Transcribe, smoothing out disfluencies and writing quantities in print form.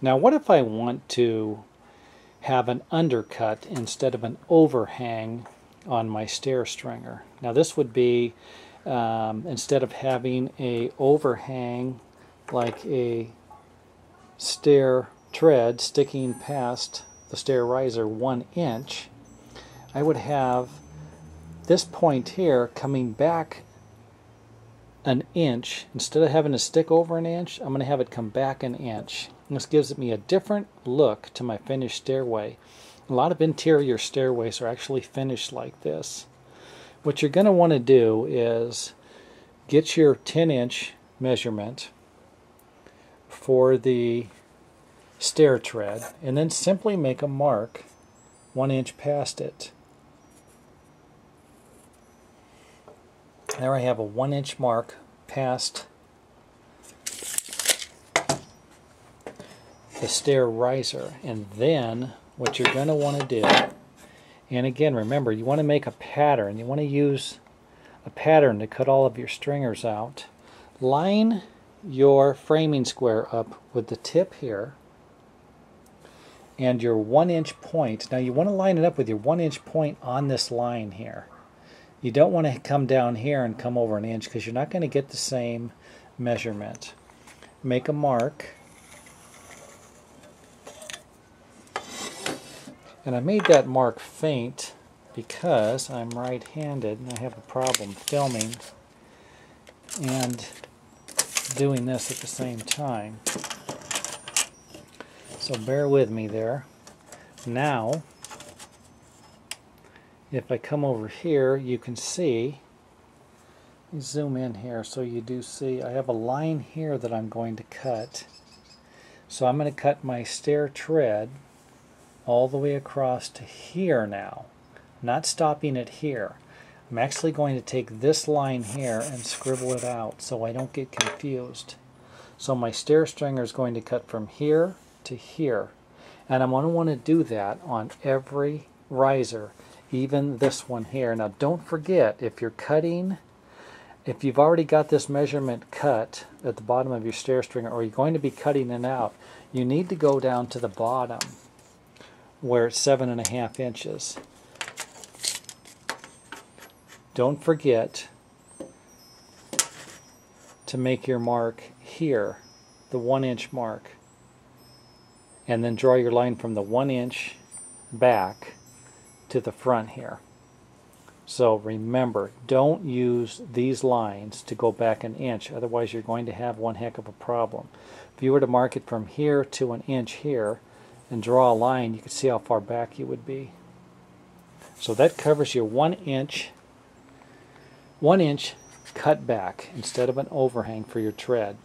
Now what if I want to have an undercut instead of an overhang on my stair stringer? Now this would be instead of having a overhang like a stair tread sticking past the stair riser 1 inch, I would have this point here coming back an inch. Instead of having to stick over an inch, I'm going to have it come back an inch. And this gives me a different look to my finished stairway. A lot of interior stairways are actually finished like this. What you're going to want to do is get your 10-inch measurement for the stair tread and then simply make a mark 1 inch past it. There I have a 1 inch mark past the stair riser. And then what you're going to want to do, and again remember, you want to make a pattern. You want to use a pattern to cut all of your stringers out. Line your framing square up with the tip here and your 1 inch point. Now you want to line it up with your 1 inch point on this line here. You don't want to come down here and come over an inch because you're not going to get the same measurement. Make a mark. And I made that mark faint because I'm right-handed and I have a problem filming and doing this at the same time. So bear with me there. Now, if I come over here, you can see, let me zoom in here so you do see, I have a line here that I'm going to cut. So I'm going to cut my stair tread all the way across to here now. I'm not stopping it here. I'm actually going to take this line here and scribble it out so I don't get confused. So my stair stringer is going to cut from here to here. And I'm going to want to do that on every riser, even this one here. Now don't forget, if you're cutting, if you've already got this measurement cut at the bottom of your stair stringer, or you're going to be cutting it out, you need to go down to the bottom where it's 7.5 inches. Don't forget to make your mark here, the 1 inch mark, and then draw your line from the 1 inch back to the front here. So remember, don't use these lines to go back an inch, otherwise you're going to have one heck of a problem. If you were to mark it from here to an inch here and draw a line, you can see how far back you would be. So that covers your 1 inch, 1 inch cut back instead of an overhang for your tread.